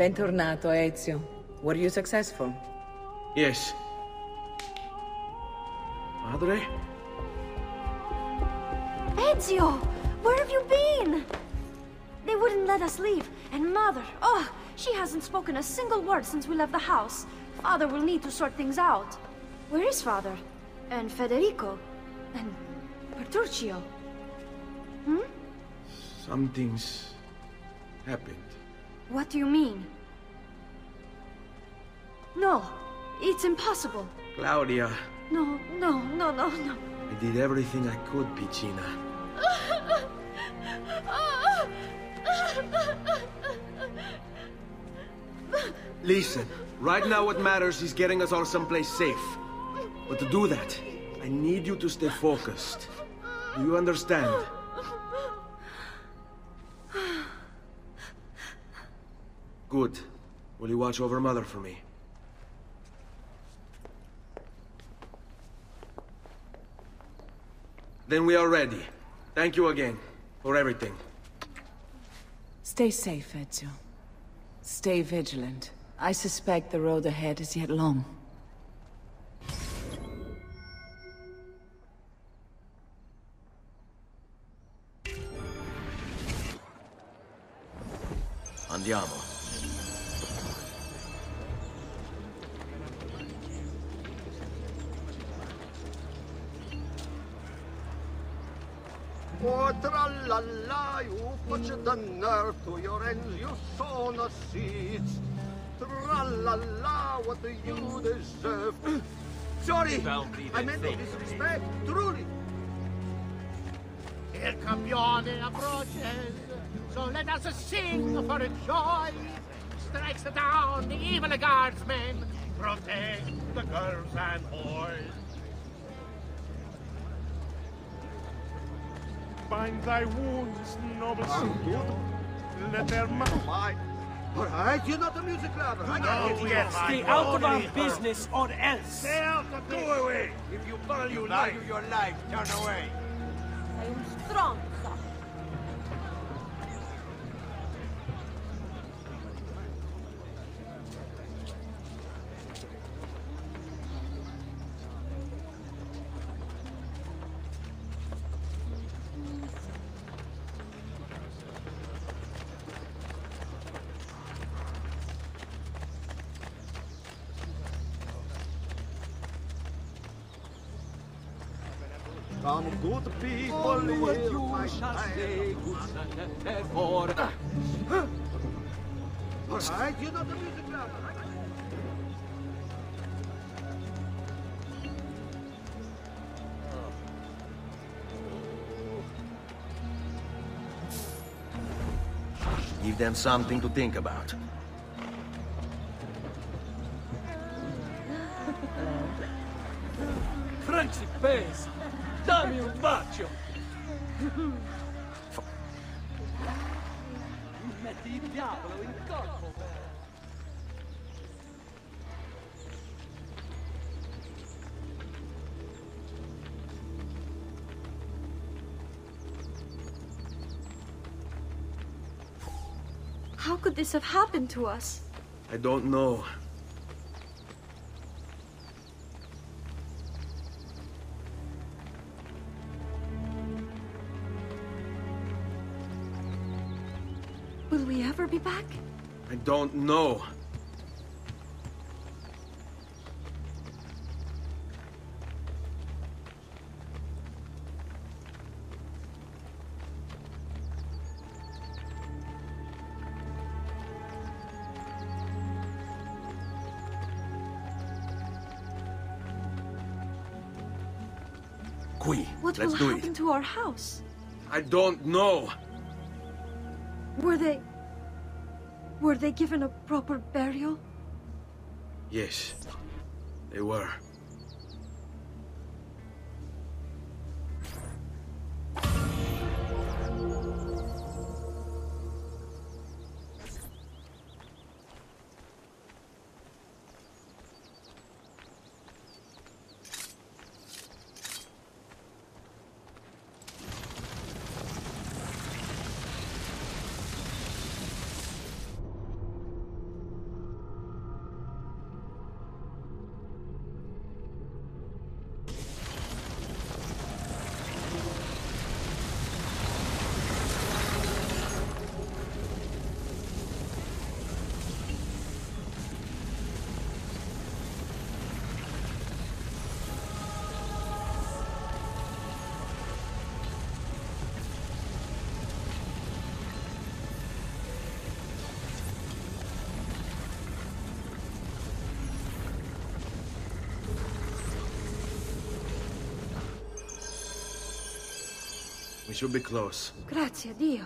Bentornato, Ezio. Were you successful? Yes. Madre? Ezio! Where have you been? They wouldn't let us leave, and Mother, oh, she hasn't spoken a single word since we left the house. Father will need to sort things out. Where is Father? And Federico? And Petruccio? Hmm? Something's happened. What do you mean? No, it's impossible. Claudia. No. I did everything I could, Pichina. Listen, right now what matters is getting us all someplace safe. But to do that, I need you to stay focused. Do you understand? Good. Will you watch over Mother for me? Then we are ready. Thank you again for everything. Stay safe, Ezio. Stay vigilant. I suspect the road ahead is yet long. Andiamo. Oh, tra-la-la, you put the nerve to your ends, you sown the seeds. Tra-la-la, what do you deserve? Sorry, I meant no disrespect, truly. Il campione approaches, so let us sing for joy. Strikes down the evil guardsmen, protects the girls and boys. Bind thy wounds, noble soldier. Let their mouth. All right, you're not a music lover. I got it. Stay out of our business, or else. Stay out of this. Go away. If you value life, turn away. I am strong, sir. Some good people live my life. Alright, you know the music now. Give them something to think about. Franci pays. Dammi un bacio! Metti il diavolo in corpo! How could this have happened to us? I don't know. Be back? I don't know. Qui, let's do it. What will happen to our house? I don't know. Were they given a proper burial? Yes, they were. We should be close. Grazie, Dio.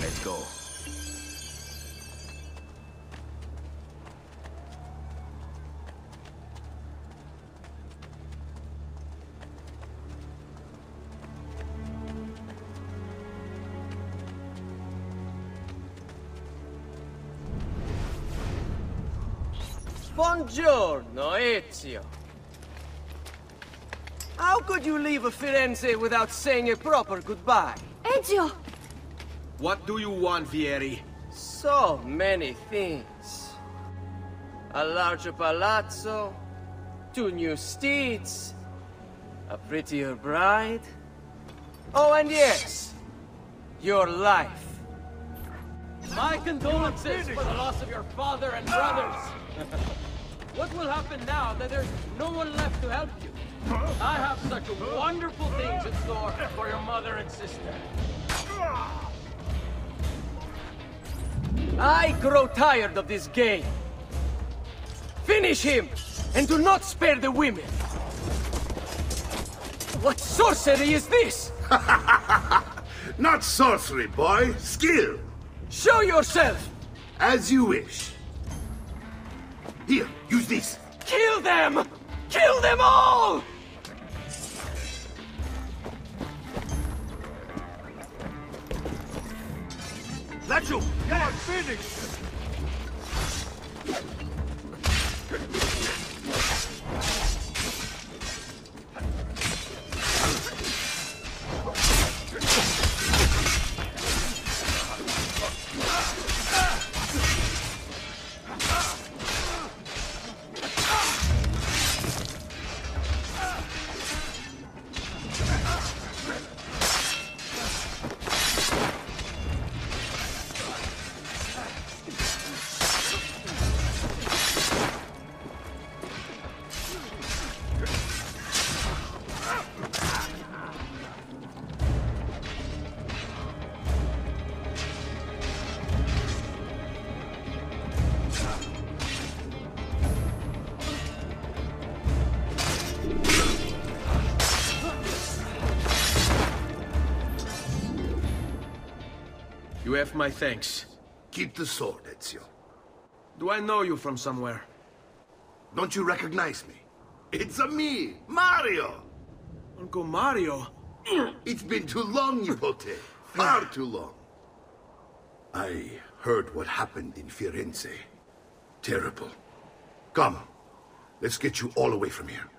Let's go. Buongiorno, Ezio. How could you leave Firenze without saying a proper goodbye? Ezio! What do you want, Vieri? So many things. A larger palazzo, 2 new steeds, a prettier bride. Oh, and yes, your life. My condolences for the loss of your father and brothers. What will happen now that there's no one left to help you? I have such wonderful things in store for your mother and sister. I grow tired of this game. Finish him, and do not spare the women. What sorcery is this? Not sorcery, boy. Skill. Show yourself. As you wish. Here, use this! Kill them! Kill them all! That's you! You're finished! You have my thanks. Keep the sword, Ezio. Do I know you from somewhere? Don't you recognize me? It's me, Mario! Uncle Mario? It's been too long, Nipote. Far too long. I heard what happened in Firenze. Terrible. Come, let's get you all away from here.